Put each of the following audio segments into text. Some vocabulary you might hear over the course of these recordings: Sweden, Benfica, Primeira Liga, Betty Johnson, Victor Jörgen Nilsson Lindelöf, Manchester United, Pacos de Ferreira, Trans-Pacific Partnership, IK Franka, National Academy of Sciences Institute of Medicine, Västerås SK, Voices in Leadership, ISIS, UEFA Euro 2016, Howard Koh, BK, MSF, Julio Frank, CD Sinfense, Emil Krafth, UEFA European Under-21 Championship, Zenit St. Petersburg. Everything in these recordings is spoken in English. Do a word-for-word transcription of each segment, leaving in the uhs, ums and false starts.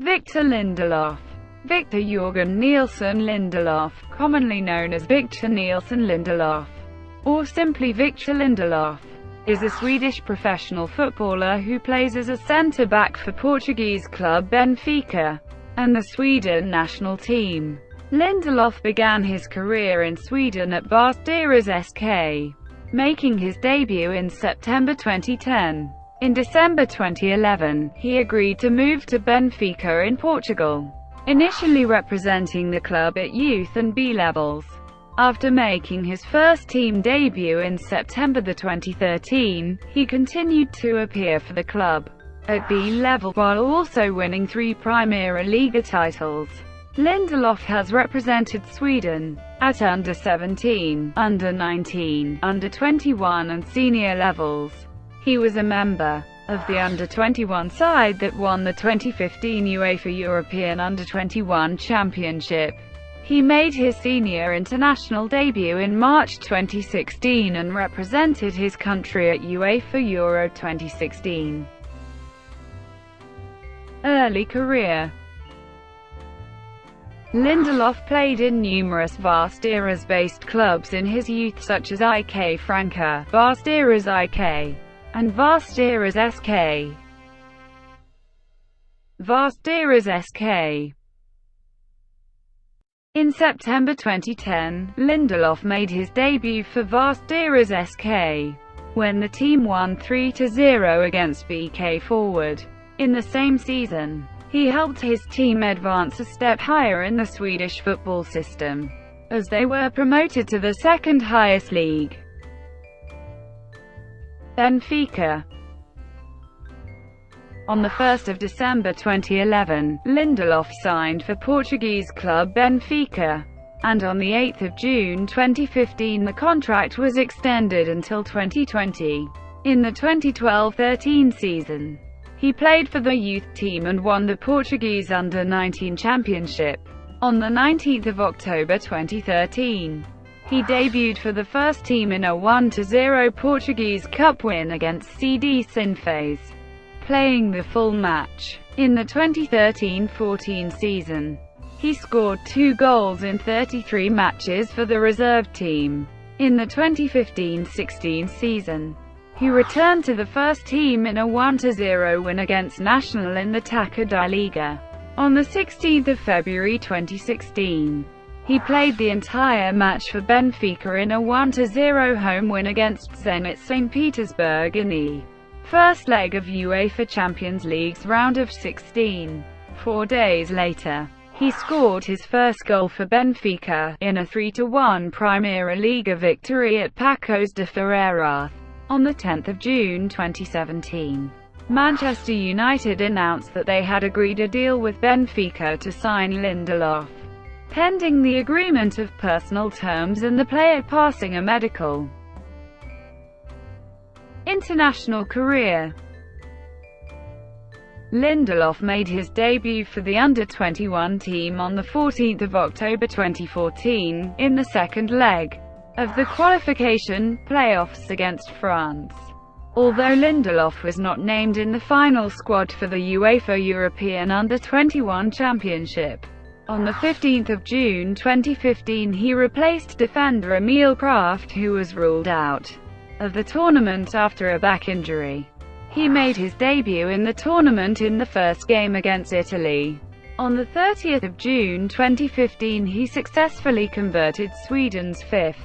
Victor Lindelöf. Victor Jörgen Nilsson Lindelöf, commonly known as Victor Nilsson Lindelöf, or simply Victor Lindelöf, is a Swedish professional footballer who plays as a centre-back for Portuguese club Benfica and the Sweden national team. Lindelöf began his career in Sweden at Västerås S K, making his debut in September twenty ten. In December twenty eleven, he agreed to move to Benfica in Portugal, initially representing the club at youth and B levels. After making his first team debut in September twenty thirteen, he continued to appear for the club at B level while also winning three Primeira Liga titles. Lindelöf has represented Sweden at under seventeen, under nineteen, under twenty-one and senior levels. He was a member of the under twenty-one side that won the twenty fifteen UEFA European under twenty-one Championship. He made his senior international debut in March twenty sixteen and represented his country at UEFA Euro twenty sixteen. Early career. Lindelöf played in numerous Västerås-based clubs in his youth such as I K Franka, Västerås I K, and Västerås S K. Västerås S K. In September twenty ten, Lindelöf made his debut for Västerås S K, when the team won three to zero against B K forward. In the same season, he helped his team advance a step higher in the Swedish football system, as they were promoted to the second highest league. Benfica. On the first of December twenty eleven, Lindelöf signed for Portuguese club Benfica, and on the eighth of June twenty fifteen the contract was extended until twenty twenty. In the twenty twelve thirteen season, he played for the youth team and won the Portuguese under nineteen championship. On the nineteenth of October twenty thirteen, he debuted for the first team in a one to zero Portuguese Cup win against C D Sinfense, playing the full match. In the twenty thirteen fourteen season, he scored two goals in thirty-three matches for the reserve team. In the twenty fifteen sixteen season, he returned to the first team in a one to zero win against Nacional in the Primeira Liga. On the sixteenth of February twenty sixteen, he played the entire match for Benfica in a one to zero home win against Zenit Saint Petersburg in the first leg of UEFA Champions League's round of sixteen. Four days later, he scored his first goal for Benfica, in a three to one Primeira Liga victory at Pacos de Ferreira. On the tenth of June twenty seventeen, Manchester United announced that they had agreed a deal with Benfica to sign Lindelöf, pending the agreement of personal terms and the player passing a medical. International career. Lindelöf made his debut for the under twenty-one team on the fourteenth of October twenty fourteen, in the second leg of the qualification playoffs against France. Although Lindelöf was not named in the final squad for the UEFA European under twenty-one Championship, on the fifteenth of June twenty fifteen he replaced defender Emil Krafth, who was ruled out of the tournament after a back injury. He made his debut in the tournament in the first game against Italy. On the thirtieth of June twenty fifteen he successfully converted Sweden's fifth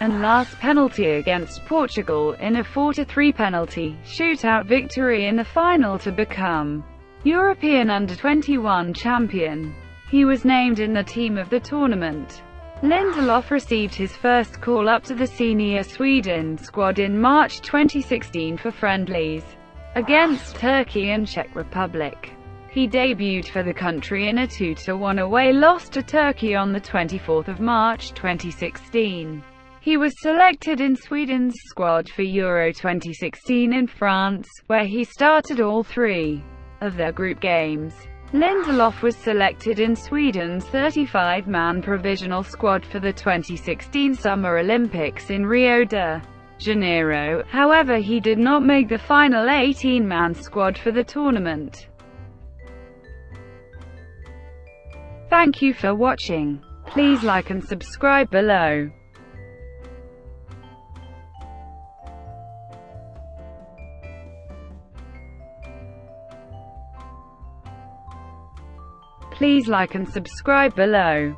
and last penalty against Portugal in a four to three penalty shootout victory in the final to become European under twenty-one champion. He was named in the team of the tournament. Lindelöf received his first call-up to the senior Sweden squad in March twenty sixteen for friendlies against Turkey and Czech Republic. He debuted for the country in a two to one away loss to Turkey on the twenty-fourth of March twenty sixteen. He was selected in Sweden's squad for Euro twenty sixteen in France, where he started all three of their group games. Lindelöf was selected in Sweden's thirty-five man provisional squad for the twenty sixteen Summer Olympics in Rio de Janeiro. However, he did not make the final eighteen man squad for the tournament. Thank you for watching. Please like and subscribe below. Please like and subscribe below.